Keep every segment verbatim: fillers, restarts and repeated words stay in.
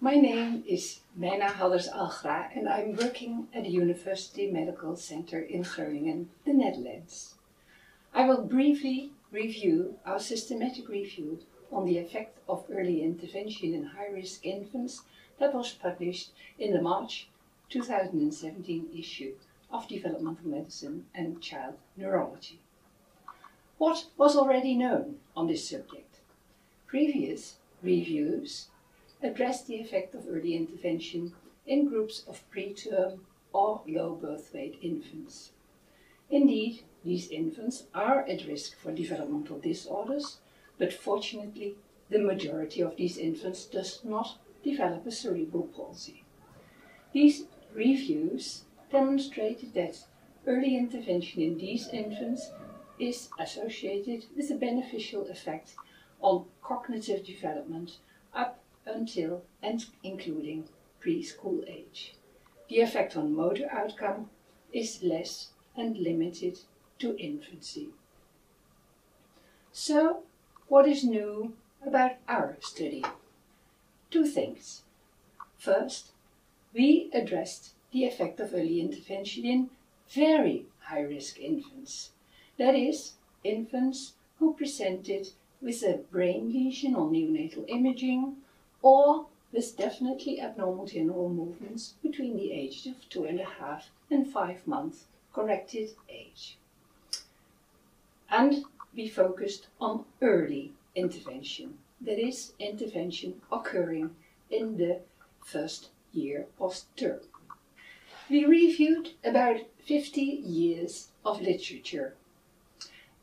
My name is Mijna Hadders-Algra and I'm working at the University Medical Center in Groningen, the Netherlands. I will briefly review our systematic review on the effect of early intervention in high-risk infants that was published in the March two thousand seventeen issue of Developmental Medicine and Child Neurology. What was already known on this subject? Previous reviews address the effect of early intervention in groups of preterm or low birth weight infants. Indeed, these infants are at risk for developmental disorders, but fortunately, the majority of these infants does not develop a cerebral palsy. These reviews demonstrated that early intervention in these infants is associated with a beneficial effect on cognitive development up until and including preschool age. The effect on motor outcome is less and limited to infancy. So, what is new about our study? Two things. First, we addressed the effect of early intervention in very high-risk infants. That is, infants who presented with a brain lesion on neonatal imaging or with definitely abnormal general movements between the ages of two and a half and five months corrected age. And we focused on early intervention, that is, intervention occurring in the first year of term. We reviewed about fifty years of literature,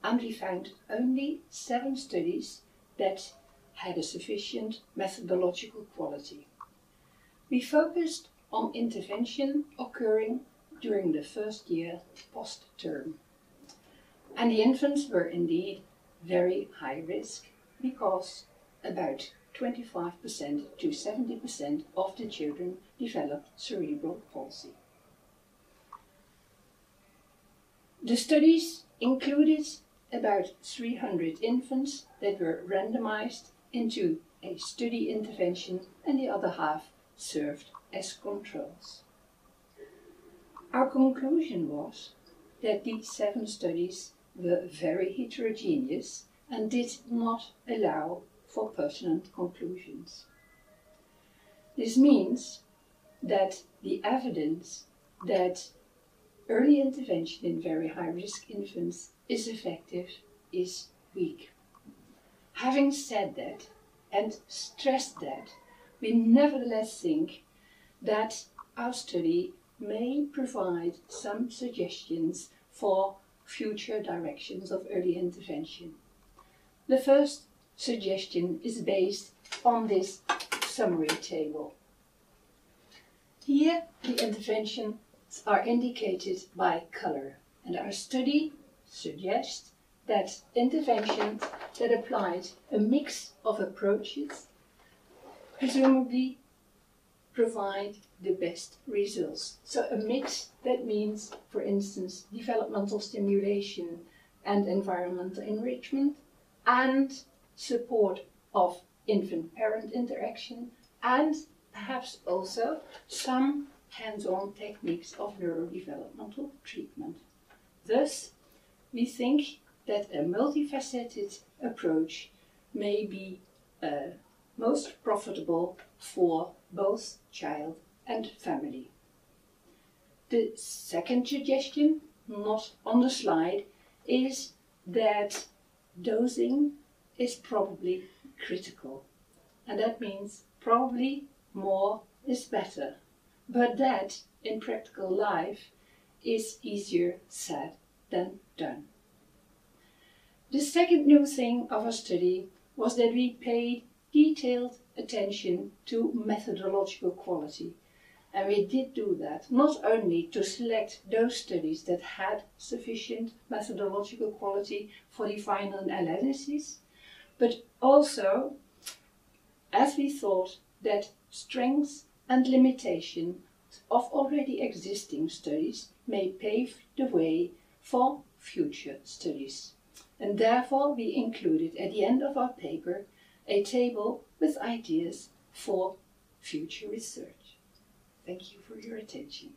and we found only seven studies that had a sufficient methodological quality. We focused on intervention occurring during the first year post-term. And the infants were indeed very high risk because about twenty-five percent to seventy percent of the children develop cerebral palsy. The studies included about three hundred infants that were randomized into a study intervention and the other half served as controls. Our conclusion was that these seven studies were very heterogeneous and did not allow for pertinent conclusions. This means that the evidence that early intervention in very high-risk infants is effective is weak. Having said that and stressed that, we nevertheless think that our study may provide some suggestions for future directions of early intervention. The first suggestion is based on this summary table. Here the interventions are indicated by color, and our study suggests that interventions that applied a mix of approaches presumably provide the best results. So a mix, that means, for instance, developmental stimulation and environmental enrichment, and support of infant-parent interaction, and perhaps also some hands-on techniques of neurodevelopmental treatment. Thus, we think that a multifaceted approach may be uh, most profitable for both child and family. The second suggestion, not on the slide, is that dosing is probably critical. And that means probably more is better. But that, in practical life, is easier said than done. The second new thing of our study was that we paid detailed attention to methodological quality. And we did do that not only to select those studies that had sufficient methodological quality for the final analysis, but also, as we thought, that strengths and limitations of already existing studies may pave the way for future studies. And therefore, we included at the end of our paper a table with ideas for future research. Thank you for your attention.